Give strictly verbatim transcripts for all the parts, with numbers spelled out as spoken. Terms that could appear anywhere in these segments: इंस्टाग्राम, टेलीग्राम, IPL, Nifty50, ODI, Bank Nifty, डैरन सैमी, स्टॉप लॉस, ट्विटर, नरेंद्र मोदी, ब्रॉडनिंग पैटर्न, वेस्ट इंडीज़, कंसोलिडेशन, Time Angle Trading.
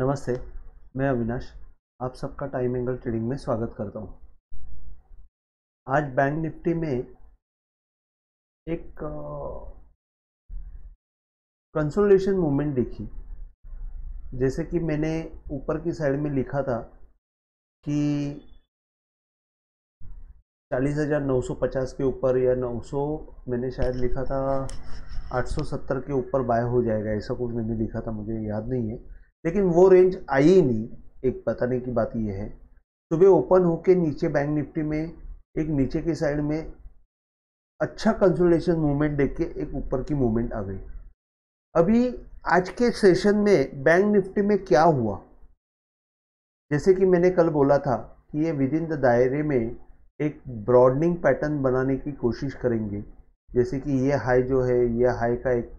नमस्ते, मैं अविनाश आप सबका टाइम एंगल ट्रेडिंग में स्वागत करता हूं। आज बैंक निफ्टी में एक कंसोलिडेशन मूवमेंट देखी। जैसे कि मैंने ऊपर की साइड में लिखा था कि चालीस हज़ार नौ सौ पचास के ऊपर या नौ सौ, मैंने शायद लिखा था आठ सौ सत्तर के ऊपर बाय हो जाएगा, ऐसा कुछ मैंने लिखा था, मुझे याद नहीं है। लेकिन वो रेंज आई ही नहीं। एक बताने की बात ये है, सुबह ओपन होके नीचे बैंक निफ्टी में एक नीचे की साइड में अच्छा कंसोलिडेशन मूवमेंट देख के एक ऊपर की मूवमेंट आ गई। अभी आज के सेशन में बैंक निफ्टी में क्या हुआ, जैसे कि मैंने कल बोला था कि ये विद इन द दायरे में एक ब्रॉडनिंग पैटर्न बनाने की कोशिश करेंगे। जैसे कि ये हाई जो है, ये हाई का एक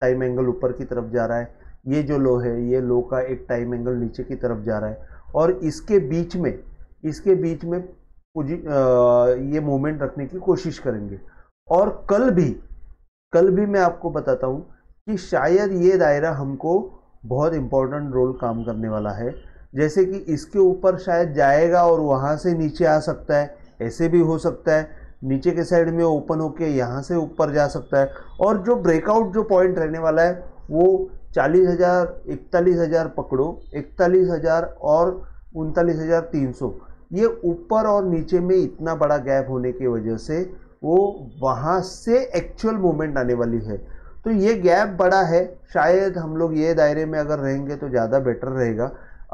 टाइम एंगल ऊपर की तरफ जा रहा है, ये जो लो है ये लो का एक टाइम एंगल नीचे की तरफ जा रहा है, और इसके बीच में इसके बीच में पूजी ये मूवमेंट रखने की कोशिश करेंगे। और कल भी कल भी मैं आपको बताता हूँ कि शायद ये दायरा हमको बहुत इम्पोर्टेंट रोल काम करने वाला है। जैसे कि इसके ऊपर शायद जाएगा और वहाँ से नीचे आ सकता है, ऐसे भी हो सकता है, नीचे के साइड में ओपन होके यहाँ से ऊपर जा सकता है। और जो ब्रेकआउट जो पॉइंट रहने वाला है वो चालीस हज़ार, इकतालीस हज़ार पकड़ो, इकतालीस हज़ार और उनतालीस हज़ार तीन सौ, ये ऊपर और नीचे में इतना बड़ा गैप होने की वजह से वो वहाँ से एक्चुअल मूवमेंट आने वाली है। तो ये गैप बड़ा है, शायद हम लोग ये दायरे में अगर रहेंगे तो ज़्यादा बेटर रहेगा।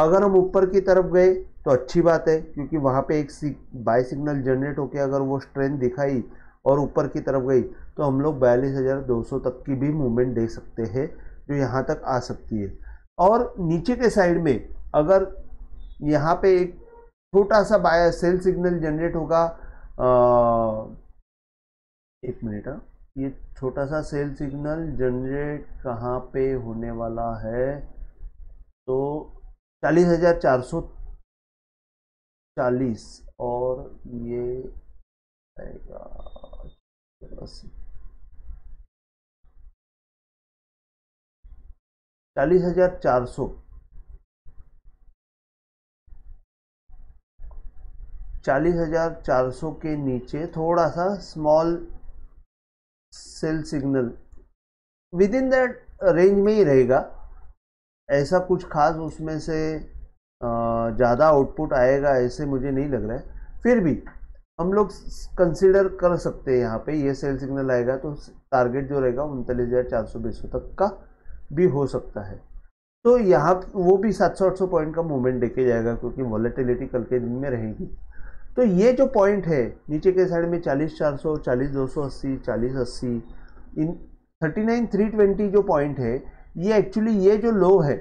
अगर हम ऊपर की तरफ गए तो अच्छी बात है, क्योंकि वहाँ पे एक बाय सिग्नल जनरेट होकर अगर वो स्ट्रेंथ दिखाई और ऊपर की तरफ गई तो हम लोग बयालीस हज़ार दो सौ तक की भी मूवमेंट देख सकते हैं, जो यहाँ तक आ सकती है। और नीचे के साइड में अगर यहाँ पे एक छोटा सा बाय सेल सिग्नल जनरेट होगा, आ, एक मिनट, ये छोटा सा सेल सिग्नल जनरेट कहाँ पे होने वाला है, तो चालीस हज़ार चार सौ चालीस और ये चालीस हज़ार चार सौ चालीस हज़ार चार सौ के नीचे थोड़ा सा small sell signal within that range में ही रहेगा। ऐसा कुछ खास उसमें से ज़्यादा आउटपुट आएगा ऐसे मुझे नहीं लग रहा है। फिर भी हम लोग कंसीडर कर सकते हैं, यहाँ पे ये सेल सिग्नल आएगा तो टारगेट जो रहेगा उनतालीस हज़ार चार सौ बीस तक का भी हो सकता है। तो यहाँ वो भी सात सौ आठ सौ पॉइंट का मूवमेंट देखे जाएगा, क्योंकि वॉलेटिलिटी कल के दिन में रहेगी। तो ये जो पॉइंट है नीचे के साइड में चालीस हज़ार चार सौ, चालीस हज़ार दो सौ अस्सी, चालीस हज़ार अस्सी, इन उनतालीस हज़ार तीन सौ बीस जो पॉइंट है, ये एक्चुअली ये जो लो है,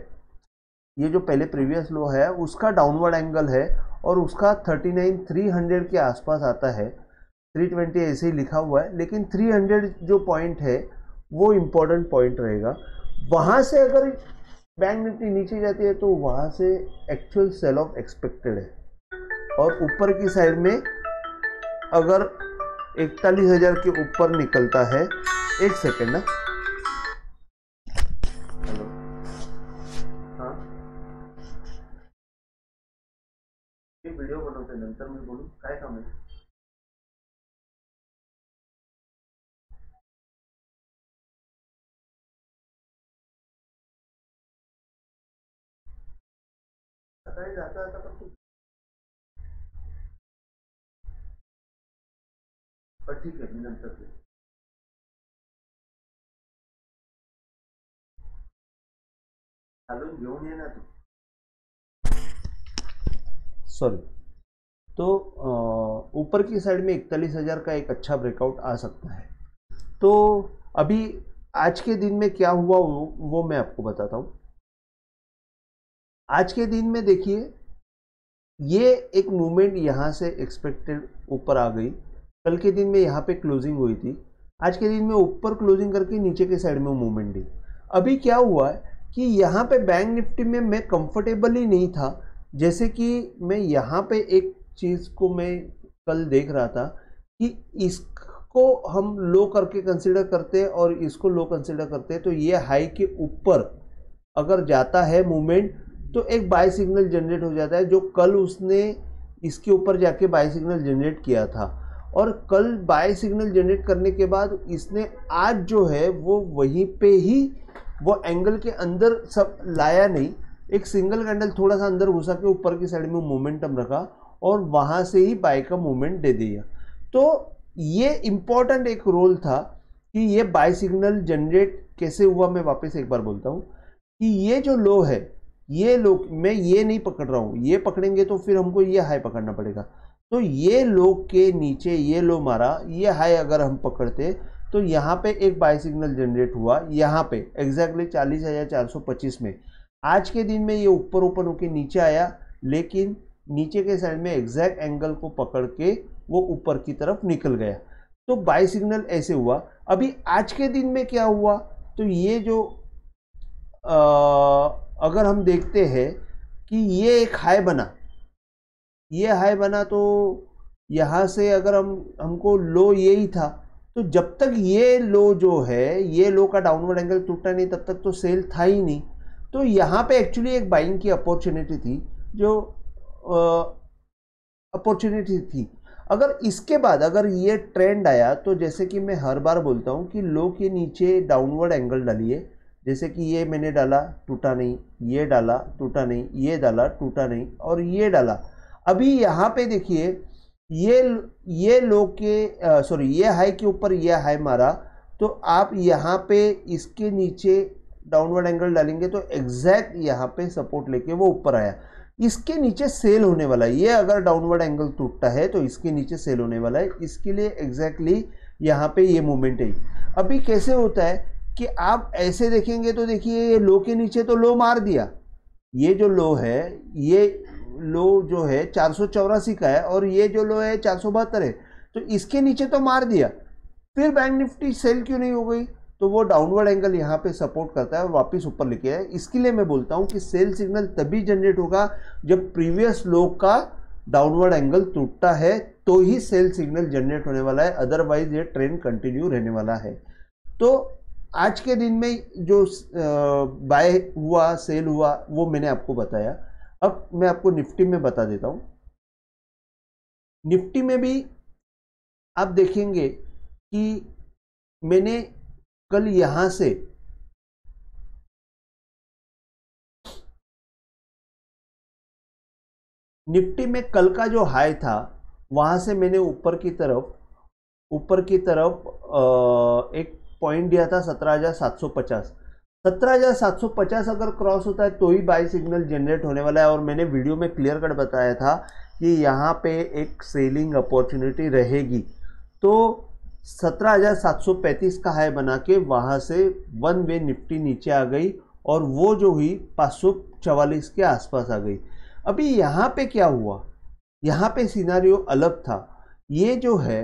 ये जो पहले प्रीवियस लो है उसका डाउनवर्ड एंगल है, और उसका उनतालीस हज़ार तीन सौ के आसपास आता है। तीन सौ बीस ऐसे ही लिखा हुआ है, लेकिन तीन सौ जो पॉइंट है वो इम्पोर्टेंट पॉइंट रहेगा। वहाँ से अगर बैंक निफ्टी नीचे जाती है तो वहाँ से एक्चुअल सेल ऑफ एक्सपेक्टेड है। और ऊपर की साइड में अगर इकतालीस हज़ार के ऊपर निकलता है, एक सेकेंड ना, हेलो, हाँ ये वीडियो बनवते नंतर मैं बोलूँ काय काम है। जाता है तो पर ठीक है, नंतर पे चालून घेऊन ये ना तू, सॉरी। तो ऊपर की साइड में इकतालीस हजार का एक अच्छा ब्रेकआउट आ सकता है। तो अभी आज के दिन में क्या हुआ वो, वो मैं आपको बताता हूँ। आज के दिन में देखिए ये एक मूवमेंट यहाँ से एक्सपेक्टेड ऊपर आ गई। कल के दिन में यहाँ पे क्लोजिंग हुई थी, आज के दिन में ऊपर क्लोजिंग करके नीचे के साइड में मूवमेंट दी। अभी क्या हुआ है कि यहाँ पे बैंक निफ्टी में मैं कंफर्टेबल ही नहीं था। जैसे कि मैं यहाँ पे एक चीज़ को मैं कल देख रहा था कि इसको हम लो करके कंसिडर करते हैं और इसको लो कंसिडर करते हैं, तो ये हाई के ऊपर अगर जाता है मूवमेंट तो एक बाय सिग्नल जनरेट हो जाता है, जो कल उसने इसके ऊपर जाके बाय सिग्नल जनरेट किया था, और कल बाय सिग्नल जनरेट करने के बाद इसने आज जो है वो वहीं पे ही वो एंगल के अंदर सब लाया नहीं, एक सिंगल कैंडल थोड़ा सा अंदर घुसा के ऊपर की साइड में मोमेंटम रखा और वहाँ से ही बाय का मोमेंट दे दिया। तो ये इम्पॉर्टेंट एक रोल था कि ये बाय सिग्नल जनरेट कैसे हुआ। मैं वापस एक बार बोलता हूँ कि ये जो लो है, ये लो मैं ये नहीं पकड़ रहा हूँ, ये पकड़ेंगे तो फिर हमको ये हाई पकड़ना पड़ेगा। तो ये लो के नीचे ये लो मारा, ये हाई अगर हम पकड़ते तो यहाँ पे एक बाय सिग्नल जनरेट हुआ, यहाँ पे एग्जैक्टली चालीस हज़ार चार सौ पच्चीस में। आज के दिन में ये ऊपर ओपन होके नीचे आया, लेकिन नीचे के साइड में एग्जैक्ट एंगल को पकड़ के वो ऊपर की तरफ निकल गया। तो बाय सिग्नल ऐसे हुआ। अभी आज के दिन में क्या हुआ, तो ये जो आ, अगर हम देखते हैं कि ये एक हाई बना, ये हाई बना, तो यहाँ से अगर हम हमको लो ये ही था, तो जब तक ये लो जो है, ये लो का डाउनवर्ड एंगल टूटा नहीं तब तक तो सेल था ही नहीं। तो यहाँ पे एक्चुअली एक बाइंग की अपॉर्चुनिटी थी, जो अपॉर्चुनिटी थी। अगर इसके बाद अगर ये ट्रेंड आया, तो जैसे कि मैं हर बार बोलता हूँ कि लो के नीचे डाउनवर्ड एंगल डालिए, जैसे कि ये मैंने डाला टूटा नहीं, ये डाला टूटा नहीं, ये डाला टूटा नहीं, और ये डाला। अभी यहाँ पे देखिए ये ये लो के सॉरी ये हाई के ऊपर ये हाई मारा, तो आप यहाँ पे इसके नीचे डाउनवर्ड एंगल डालेंगे तो एग्जैक्ट यहाँ पे सपोर्ट लेके वो ऊपर आया। इसके नीचे सेल होने वाला है, ये अगर डाउनवर्ड एंगल टूटता है तो इसके नीचे सेल होने वाला है, इसके लिए एग्जैक्टली यहाँ पे ये मोमेंट है। अभी कैसे होता है कि आप ऐसे देखेंगे तो देखिए ये लो के नीचे तो लो मार दिया, ये जो लो है, ये लो जो है चार सौ चौरासी का है और ये जो लो है चार सौ बहत्तर है, तो इसके नीचे तो मार दिया, फिर बैंक निफ्टी सेल क्यों नहीं हो गई, तो वो डाउनवर्ड एंगल यहाँ पे सपोर्ट करता है, वापस ऊपर लेके आया। इसके लिए मैं बोलता हूँ कि सेल सिग्नल तभी जनरेट होगा जब प्रीवियस लो का डाउनवर्ड एंगल टूटता है, तो ही सेल सिग्नल जनरेट होने वाला है, अदरवाइज ये ट्रेंड कंटिन्यू रहने वाला है। तो आज के दिन में जो बाय हुआ, सेल हुआ, वो मैंने आपको बताया। अब मैं आपको निफ्टी में बता देता हूँ। निफ्टी में भी आप देखेंगे कि मैंने कल यहाँ से निफ्टी में कल का जो हाई था वहाँ से मैंने ऊपर की तरफ ऊपर की तरफ एक पॉइंट दिया था सत्रह हज़ार सात सौ पचास। सत्रह हज़ार सात सौ पचास अगर क्रॉस होता है तो ही बाय सिग्नल जनरेट होने वाला है, और मैंने वीडियो में क्लियर कट बताया था कि यहाँ पे एक सेलिंग अपॉर्चुनिटी रहेगी। तो सत्रह हज़ार सात सौ पैंतीस का हाई बना के वहाँ से वन वे निफ्टी नीचे आ गई और वो जो हुई पाँच सौ चवालीस के आसपास आ गई। अभी यहाँ पे क्या हुआ, यहाँ पे सिनारियो अलग था। ये जो है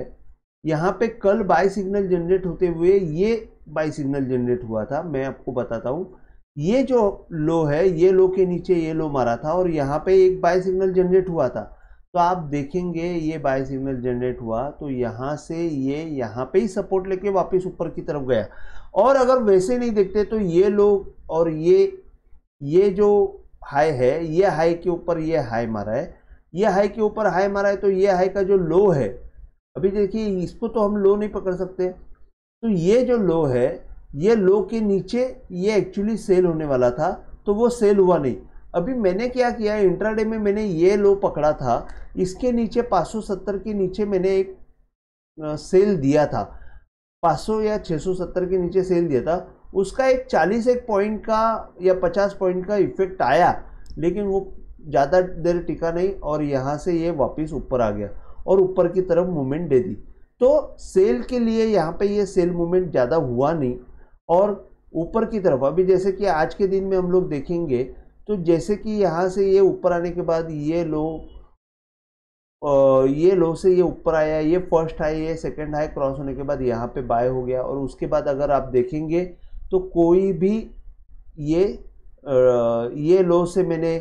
यहाँ पे कल बाय सिग्नल जनरेट होते हुए ये बाय सिग्नल जनरेट हुआ था। मैं आपको बताता हूँ, ये जो लो है, ये लो के नीचे ये लो मारा था और यहाँ पे एक बाय सिग्नल जनरेट हुआ था। तो आप देखेंगे ये बाय सिग्नल जनरेट हुआ तो यहाँ से ये यहाँ पे ही सपोर्ट लेके वापस ऊपर की तरफ गया। और अगर वैसे नहीं देखते तो ये लो और ये ये जो हाई है, ये हाई के ऊपर ये हाई मारा है, ये हाई के ऊपर हाई मारा है, तो ये हाई का जो लो है, अभी देखिए इसको तो हम लो नहीं पकड़ सकते, तो ये जो लो है, ये लो के नीचे ये एक्चुअली सेल होने वाला था, तो वो सेल हुआ नहीं। अभी मैंने क्या किया, इंट्राडे में मैंने ये लो पकड़ा था, इसके नीचे पाँच सौ सत्तर के नीचे मैंने एक सेल दिया था, पाँच सौ या छह सौ सत्तर के नीचे सेल दिया था। उसका एक चालीस एक पॉइंट का या पचास पॉइंट का इफेक्ट आया, लेकिन वो ज़्यादा देर टिका नहीं और यहाँ से ये वापस ऊपर आ गया और ऊपर की तरफ मूवमेंट दे दी। तो सेल के लिए यहाँ पे ये सेल मूवमेंट ज़्यादा हुआ नहीं और ऊपर की तरफ। अभी जैसे कि आज के दिन में हम लोग देखेंगे तो जैसे कि यहाँ से ये ऊपर आने के बाद ये लो आ, ये लो से ये ऊपर आया, ये फर्स्ट हाई, ये सेकंड हाई क्रॉस होने के बाद यहाँ पे बाय हो गया। और उसके बाद अगर आप देखेंगे तो कोई भी ये आ, ये लो से मैंने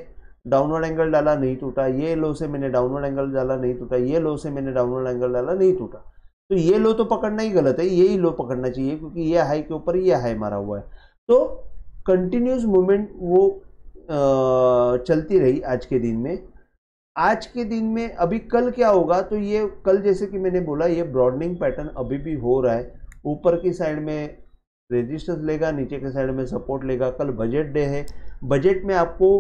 डाउनवर्ड एंगल डाला नहीं टूटा, ये लो से मैंने डाउनवर्ड एंगल डाला नहीं टूटा, ये लो से मैंने डाउनवर्ड एंगल डाला नहीं टूटा। तो ये लो तो पकड़ना ही गलत है, यही लो पकड़ना चाहिए क्योंकि ये हाई के ऊपर ये हाई मारा हुआ है। तो कंटिन्यूस मूवमेंट वो चलती रही आज के दिन में। आज के दिन में अभी कल क्या होगा, तो ये कल जैसे कि मैंने बोला ये ब्रॉडनिंग पैटर्न अभी भी हो रहा है। ऊपर की साइड में रेजिस्टेंस लेगा, नीचे के साइड में सपोर्ट लेगा। कल बजट डे है, बजट में आपको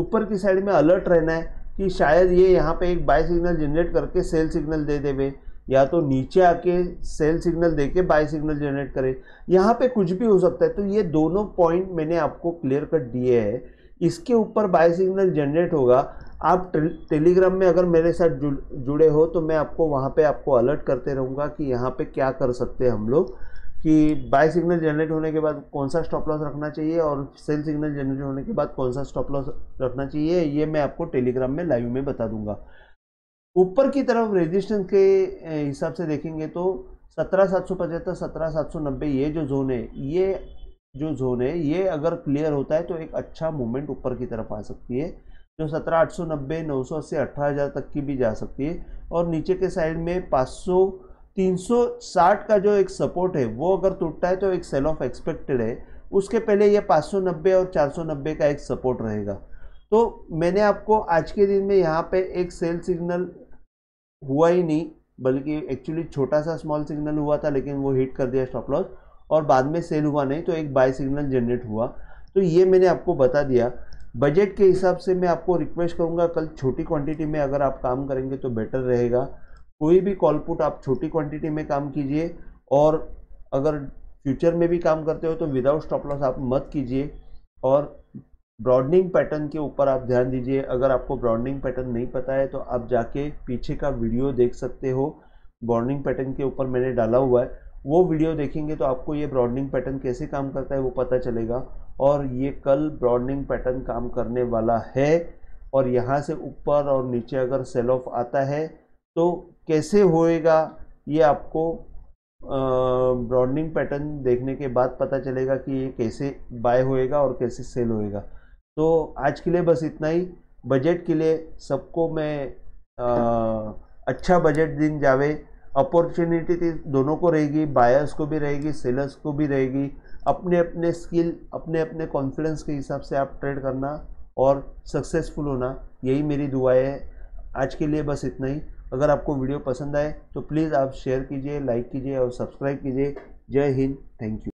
ऊपर की साइड में अलर्ट रहना है कि शायद ये यहाँ पे एक बाय सिग्नल जनरेट करके सेल सिग्नल दे देवे, या तो नीचे आके सेल सिग्नल देके बाय सिग्नल जनरेट करे, यहाँ पे कुछ भी हो सकता है। तो ये दोनों पॉइंट मैंने आपको क्लियर कर दिए हैं। इसके ऊपर बाय सिग्नल जनरेट होगा, आप टे, टेलीग्राम में अगर मेरे साथ जुड़, जुड़े हो तो मैं आपको वहाँ पे आपको अलर्ट करते रहूँगा कि यहाँ पे क्या कर सकते हैं हम लोग, कि बाय सिग्नल जनरेट होने के बाद कौन सा स्टॉप लॉस रखना चाहिए और सेल सिग्नल जनरेट होने के बाद कौन सा स्टॉप लॉस रखना चाहिए, ये मैं आपको टेलीग्राम में लाइव में बता दूँगा। ऊपर की तरफ रेजिस्टेंस के हिसाब से देखेंगे तो सत्रह सात सौ पचहत्तर सत्रह सात सौ नब्बे ये जो जोन है, ये जो जोन है ये अगर क्लियर होता है तो एक अच्छा मूवमेंट ऊपर की तरफ आ सकती है, जो सत्रह आठ सौ नब्बे नौ सौ अस्सी अट्ठारह हज़ार तक की भी जा सकती है। और नीचे के साइड में पाँच सौ तीन सौ साठ का जो एक सपोर्ट है वो अगर टूटता है तो एक सेल ऑफ एक्सपेक्टेड है। उसके पहले ये पाँच सौ नब्बे और चार सौ नब्बे का एक सपोर्ट रहेगा। तो मैंने आपको आज के दिन में यहाँ पे एक सेल सिग्नल हुआ ही नहीं, बल्कि एक्चुअली छोटा सा स्मॉल सिग्नल हुआ था, लेकिन वो हिट कर दिया स्टॉप लॉस और बाद में सेल हुआ नहीं, तो एक बाय सिग्नल जनरेट हुआ। तो ये मैंने आपको बता दिया। बजट के हिसाब से मैं आपको रिक्वेस्ट करूँगा कल छोटी क्वांटिटी में अगर आप काम करेंगे तो बेटर रहेगा। कोई भी कॉल पुट आप छोटी क्वांटिटी में काम कीजिए, और अगर फ्यूचर में भी काम करते हो तो विदाउट स्टॉप लॉस आप मत कीजिए, और ब्रॉडनिंग पैटर्न के ऊपर आप ध्यान दीजिए। अगर आपको ब्रॉडनिंग पैटर्न नहीं पता है तो आप जाके पीछे का वीडियो देख सकते हो, ब्रॉडनिंग पैटर्न के ऊपर मैंने डाला हुआ है, वो वीडियो देखेंगे तो आपको ये ब्रॉडनिंग पैटर्न कैसे काम करता है वो पता चलेगा। और ये कल ब्रॉडनिंग पैटर्न काम करने वाला है, और यहाँ से ऊपर और नीचे अगर सेल ऑफ आता है तो कैसे होएगा ये आपको ब्रॉडनिंग पैटर्न देखने के बाद पता चलेगा कि ये कैसे बाय होएगा और कैसे सेल होएगा। तो आज के लिए बस इतना ही। बजट के लिए सबको मैं आ, अच्छा बजट दिन जावे। अपॉर्चुनिटी थी दोनों को रहेगी, बायर्स को भी रहेगी, सेलर्स को भी रहेगी। अपने अपने स्किल, अपने अपने कॉन्फिडेंस के हिसाब से आप ट्रेड करना और सक्सेसफुल होना, यही मेरी दुआएं है। आज के लिए बस इतना ही। अगर आपको वीडियो पसंद आए तो प्लीज़ आप शेयर कीजिए, लाइक कीजिए और सब्सक्राइब कीजिए। जय हिंद, थैंक यू।